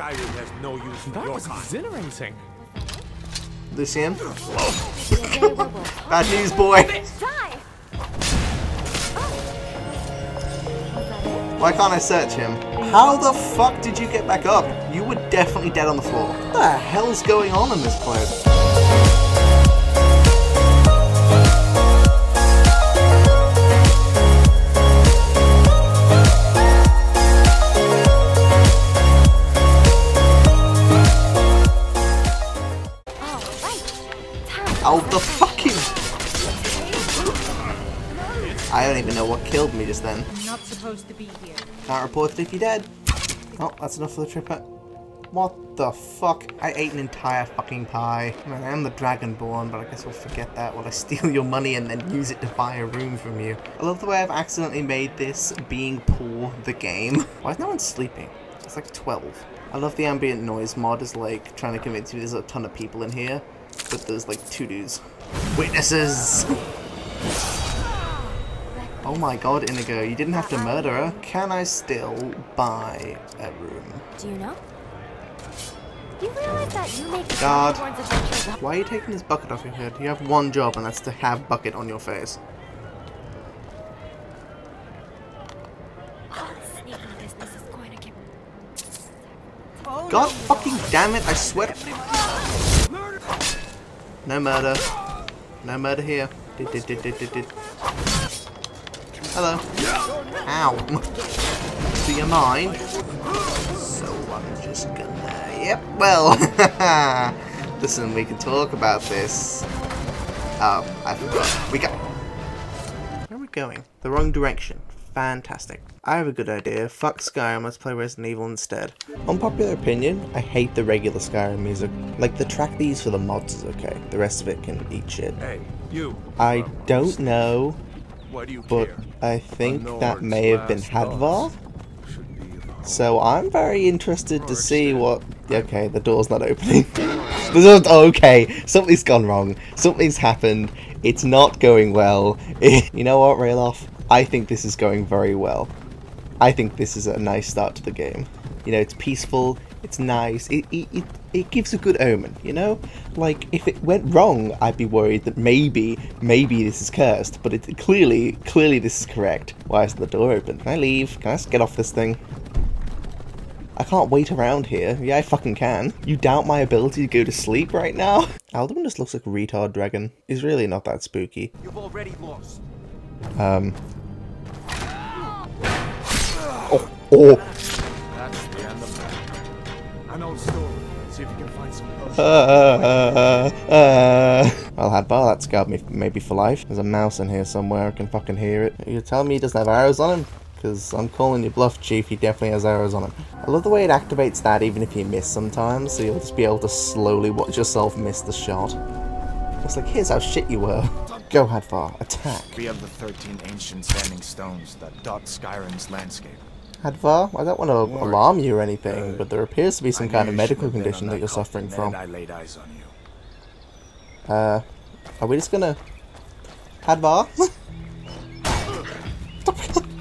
Skyrim has no use for your kind. Exhilarating. Lucien. Bad news, boy. Why can't I search him? How the fuck did you get back up? You were definitely dead on the floor. What the hell's going on in this place? I don't even know what killed me just then. I'm not supposed to be here. Can't report it if you're dead. Oh, that's enough for the trip. What the fuck? I ate an entire fucking pie. I mean, I am the Dragonborn, but I guess we'll forget that while I steal your money and then use it to buy a room from you. I love the way I've accidentally made this being poor the game. Why is no one sleeping? It's like 12. I love the ambient noise mod is like trying to convince you there's a ton of people in here, but there's like two dudes. Witnesses! Oh my god, Inigo, you didn't have to murder her. Can I still buy a room? Do you know? You realize that you make God. Why are you taking this bucket off your head? You have one job, and that's to have bucket on your face. God fucking damn it, I swear. No murder. No murder here. Hello. Ow. Do you mind? So I'm just gonna... Yep, well. Listen, we can talk about this. Oh, I forgot. We go. Where are we going? The wrong direction. Fantastic. I have a good idea. Fuck Skyrim, let's play Resident Evil instead. Unpopular opinion, I hate the regular Skyrim music. Like, the track they use for the mods is okay. The rest of it can eat shit. Hey, you. I don't know... But I think that may have been Hadvar. So I'm very interested to see what... Okay, the door's not opening. Okay, something's gone wrong. Something's happened. It's not going well. You know what, Railoff? I think this is going very well. I think this is a nice start to the game. You know, it's peaceful, it's nice, it gives a good omen, you know? Like, if it went wrong, I'd be worried that maybe this is cursed, but it clearly this is correct. Why isn't the door open? Can I leave? Can I just get off this thing? I can't wait around here. Yeah, I fucking can. You doubt my ability to go to sleep right now? Alduin just looks like a retard dragon. He's really not that spooky. You've already lost. Oh! Well, Hadvar, that scarred me maybe for life. There's a mouse in here somewhere, I can fucking hear it. You tell me he doesn't have arrows on him? Because I'm calling you bluff, Chief, he definitely has arrows on him. I love the way it activates that even if you miss sometimes, so you'll just be able to slowly watch yourself miss the shot. It's like, here's how shit you were. Go, Hadvar, attack. Three of the 13 ancient standing stones that dot Skyrim's landscape. Hadvar, I don't want to alarm you or anything, but there appears to be some kind of medical condition that you're suffering from. Are we just gonna... Hadvar?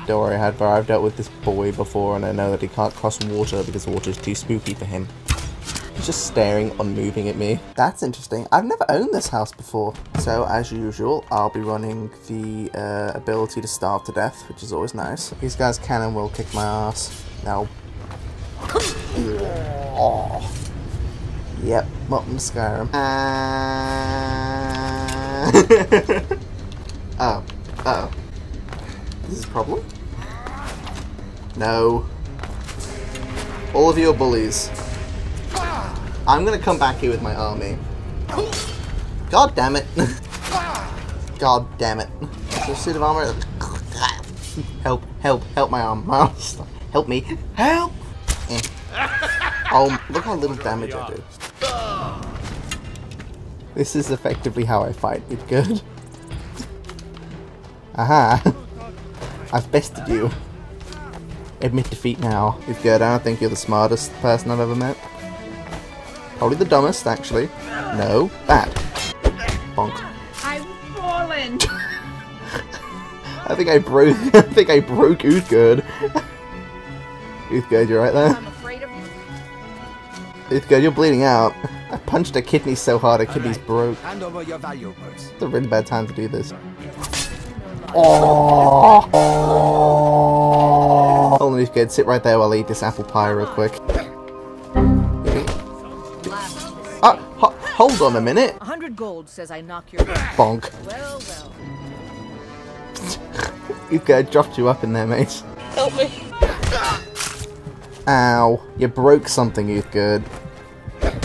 Don't worry, Hadvar, I've dealt with this boy before and I know that he can't cross water because water is too spooky for him. He's just staring unmoving at me. That's interesting. I've never owned this house before. So, as usual, I'll be running the ability to starve to death, which is always nice. These guys can and will kick my ass. Now. Oh. Yep, welcome to Skyrim. Oh. Uh-oh. Is this a problem? No. All of you are bullies. I'm gonna come back here with my army. God damn it. God damn it. Is there a suit of armor? Help, help, help my arm. Stop. Help me. Help! Eh. Oh, look how little damage I do. This is effectively how I fight with Uthgerd. Aha. I've bested you. Admit defeat now. With Uthgerd, I don't think you're the smartest person I've ever met. Probably the dumbest, actually. No, bad. Bonk. I've fallen. I think I broke Uthgerd. Uthgerd, you're right there. I'm afraid of you. Uthgerd, you're bleeding out. I punched a kidney so hard, a kidney's broke. Hand over your valuables. It's a really bad time to do this. Oh! Oh! Hold on, Uthgerd, sit right there while I eat this apple pie real quick. Hold on a minute. 100 gold says I knock your bonk. Well, well. Uthgerd dropped you up in there, mate. Help me. Ow. You broke something, Uthgerd.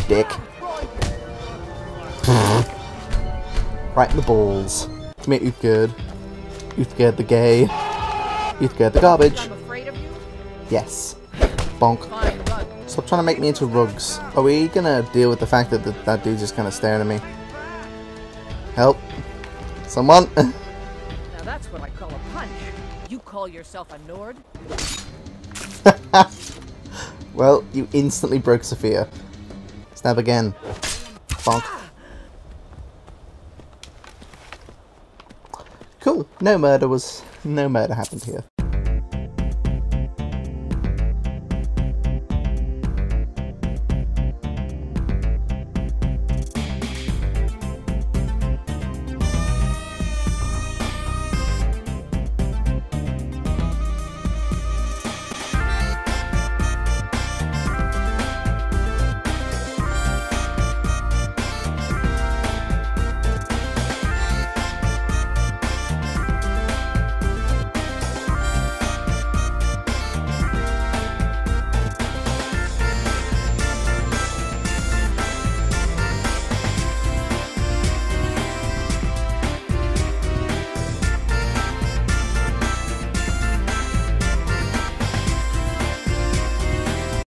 Dick. Right in the balls. Come here, Uthgerd. Uthgerd the gay. Uthgerd the garbage. I'm afraid of you? Yes. Bonk. Stop trying to make me into rugs. Are we gonna deal with the fact that that dude's just kind of staring at me? Help. Someone. Now that's what I call a punch. You call yourself a Nord? Well, you instantly broke Sophia. Stab again. Bonk. Cool. No murder happened here.